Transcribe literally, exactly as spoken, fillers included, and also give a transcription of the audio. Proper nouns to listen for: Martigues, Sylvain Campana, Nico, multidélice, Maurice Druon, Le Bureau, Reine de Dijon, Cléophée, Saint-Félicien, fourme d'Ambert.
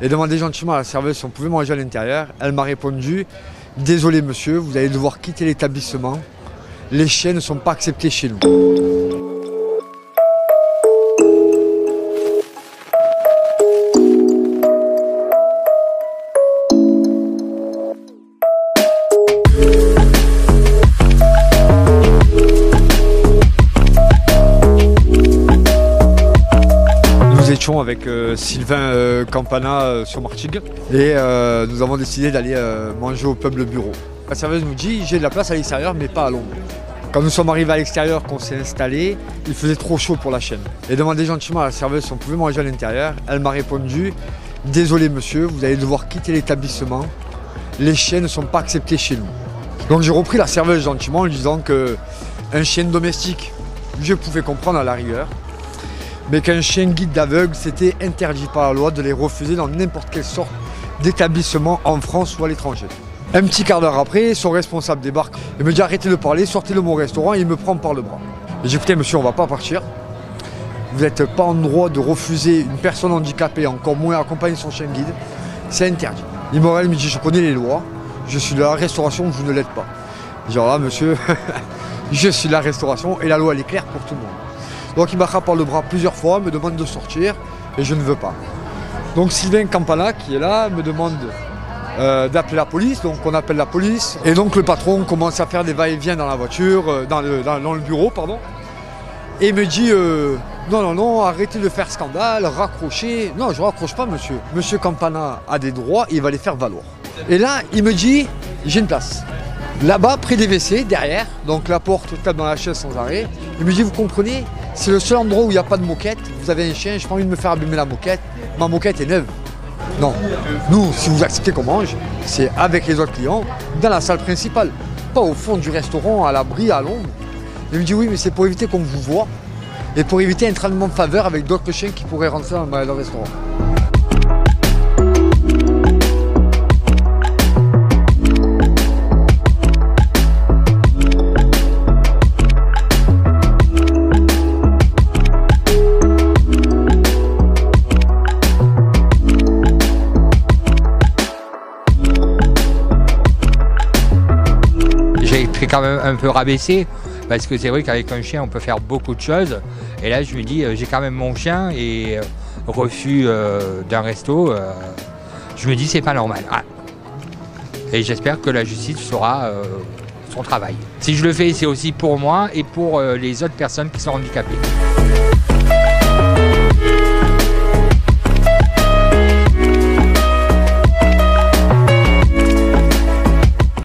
et demandé gentiment à la serveuse si on pouvait manger à l'intérieur. Elle m'a répondu « Désolé monsieur, vous allez devoir quitter l'établissement. Les chiens ne sont pas acceptés chez nous. » Avec euh, Sylvain euh, Campana euh, sur Martigues et euh, nous avons décidé d'aller euh, manger au pub Le Bureau. La serveuse nous dit j'ai de la place à l'extérieur mais pas à l'ombre. Quand nous sommes arrivés à l'extérieur, qu'on s'est installé, il faisait trop chaud pour la chienne. Et demandé gentiment à la serveuse si on pouvait manger à l'intérieur. Elle m'a répondu désolé monsieur, vous allez devoir quitter l'établissement. Les chiens ne sont pas acceptés chez nous. Donc j'ai repris la serveuse gentiment en lui disant qu'un chien domestique, je pouvais comprendre à la rigueur. Mais qu'un chien guide d'aveugle, c'était interdit par la loi de les refuser dans n'importe quelle sorte d'établissement en France ou à l'étranger. Un petit quart d'heure après, son responsable débarque et me dit arrêtez de parler, sortez de mon restaurant et il me prend par le bras. J'ai dit écoutez monsieur, on va pas partir, vous n'êtes pas en droit de refuser une personne handicapée, encore moins accompagner son chien guide, c'est interdit. Il me regarde, me dit je connais les lois, je suis de la restauration, je ne l'aide pas. Genre là monsieur, je suis de la restauration et la loi elle est claire pour tout le monde. Donc il m'attrape par le bras plusieurs fois, me demande de sortir et je ne veux pas. Donc Sylvain Campana qui est là me demande euh, d'appeler la police, donc on appelle la police. Et donc le patron commence à faire des va-et-vient dans la voiture, euh, dans, le, dans, dans le bureau pardon. Et me dit euh, non non non, arrêtez de faire scandale, raccrochez. Non je ne raccroche pas monsieur, monsieur Campana a des droits, il va les faire valoir. Et là il me dit j'ai une place. Là-bas, près des W C, derrière, donc la porte tape dans la chaise sans arrêt. Il me dit, vous comprenez, c'est le seul endroit où il n'y a pas de moquette. Vous avez un chien, je n'ai pas envie de me faire abîmer la moquette. Ma moquette est neuve. Non, nous, si vous acceptez qu'on mange, c'est avec les autres clients, dans la salle principale, pas au fond du restaurant, à l'abri, à l'ombre. Il me dit, oui, mais c'est pour éviter qu'on vous voit et pour éviter un traitement de faveur avec d'autres chiens qui pourraient rentrer dans le restaurant. Quand même un peu rabaissé parce que c'est vrai qu'avec un chien on peut faire beaucoup de choses et là je lui dis euh, j'ai quand même mon chien et euh, refus euh, d'un resto euh, je me dis c'est pas normal ah. Et j'espère que la justice fera euh, son travail. Si je le fais c'est aussi pour moi et pour euh, les autres personnes qui sont handicapées.